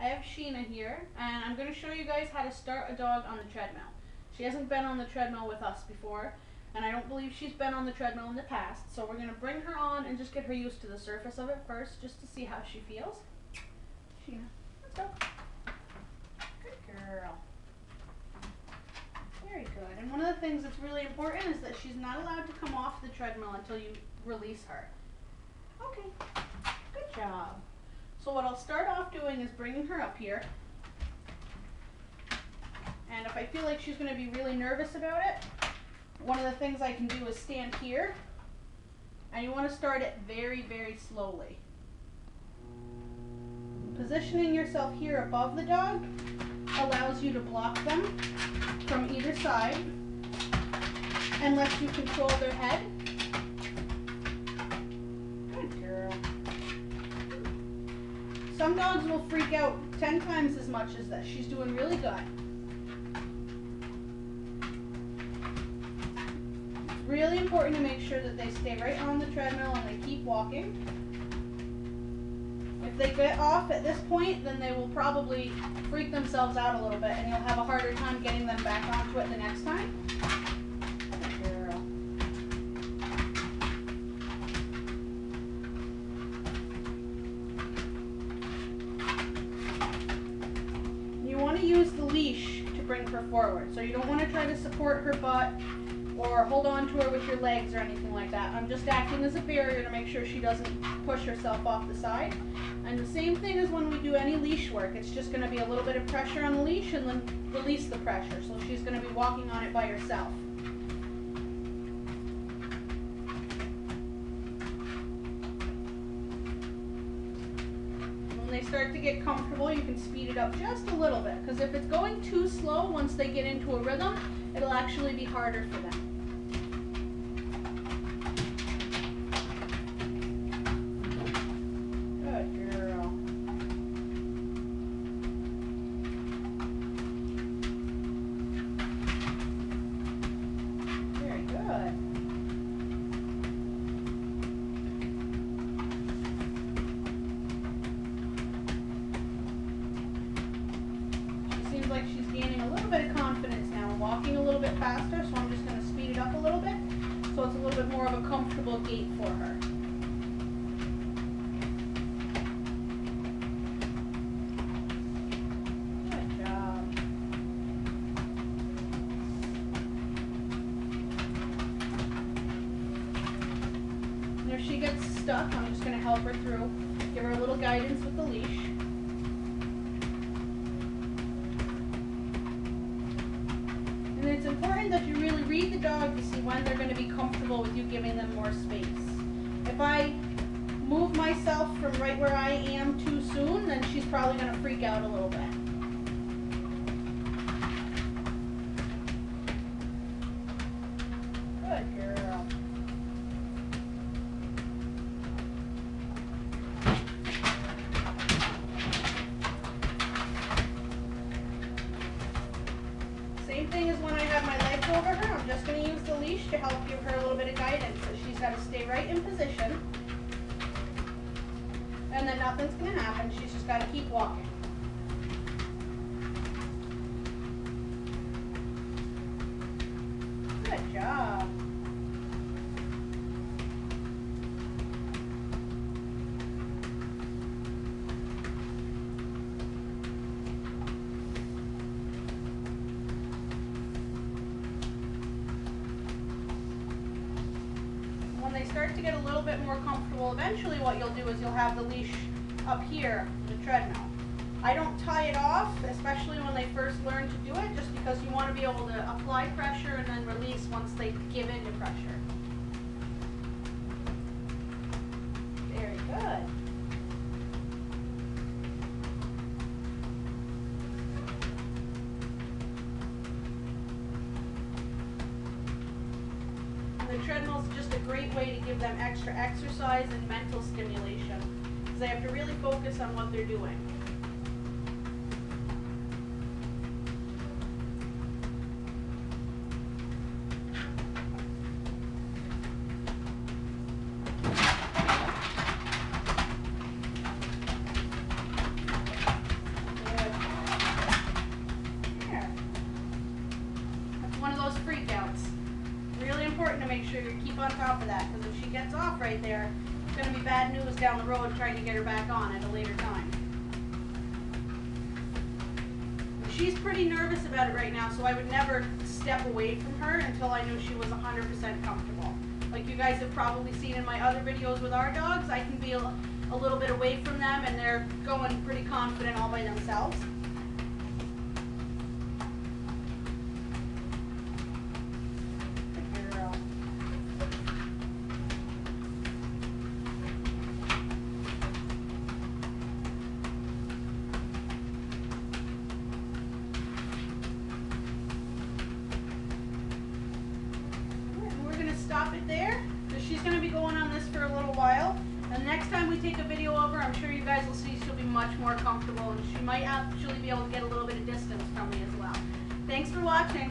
I have Sheena here, and I'm going to show you guys how to start a dog on the treadmill. She hasn't been on the treadmill with us before, and I don't believe she's been on the treadmill in the past, so we're going to bring her on and just get her used to the surface of it first, just to see how she feels. Sheena, let's go. Good girl. Very good. And one of the things that's really important is that she's not allowed to come off the treadmill until you release her. Okay, good job. So what I'll start off doing is bringing her up here. And if I feel like she's going to be really nervous about it, one of the things I can do is stand here. And you want to start it very, very slowly. Positioning yourself here above the dog allows you to block them from either side and lets you control their head. Good girl. Some dogs will freak out 10 times as much as this. She's doing really good. It's really important to make sure that they stay right on the treadmill and they keep walking. If they get off at this point, then they will probably freak themselves out a little bit, and you'll have a harder time getting them back onto it the next time. Good girl. You want to use the leash to bring her forward, so you don't want to try to support her butt or hold on to her with your legs or anything like that. I'm just acting as a barrier to make sure she doesn't push herself off the side. And the same thing as when we do any leash work, it's just going to be a little bit of pressure on the leash and then release the pressure. So she's going to be walking on it by herself. When they start to get comfortable, you can speed it up just a little bit, because if it's going too slow, once they get into a rhythm, it'll actually be harder for them. Like she's gaining a little bit of confidence now. I'm walking a little bit faster, so I'm just going to speed it up a little bit so it's a little bit more of a comfortable gait for her. Good job. And if she gets stuck, I'm just going to help her through, give her a little guidance with the leash. And it's important that you really read the dog to see when they're going to be comfortable with you giving them more space. If I move myself from right where I am too soon, then she's probably going to freak out a little bit. Good girl. Thing is, when I have my legs over her, I'm just going to use the leash to help give her a little bit of guidance. So she's got to stay right in position, and then nothing's going to happen. She's just got to keep walking. Good job. When they start to get a little bit more comfortable, eventually what you'll do is you'll have the leash up here, the treadmill. I don't tie it off, especially when they first learn to do it, just because you want to be able to apply pressure and then release once they give in to pressure. Very good. The treadmill is just a great way to give them extra exercise and mental stimulation, because they have to really focus on what they're doing. make sure you keep on top of that, because if she gets off right there, it's going to be bad news down the road trying to get her back on at a later time. She's pretty nervous about it right now, so I would never step away from her until I knew she was 100% comfortable. Like you guys have probably seen in my other videos with our dogs, I can be a little bit away from them and they're going pretty confident all by themselves. Stop it there, because she's going to be going on this for a little while. And next time we take a video over, I'm sure you guys will see she'll be much more comfortable, and she might actually be able to get a little bit of distance from me as well. Thanks for watching.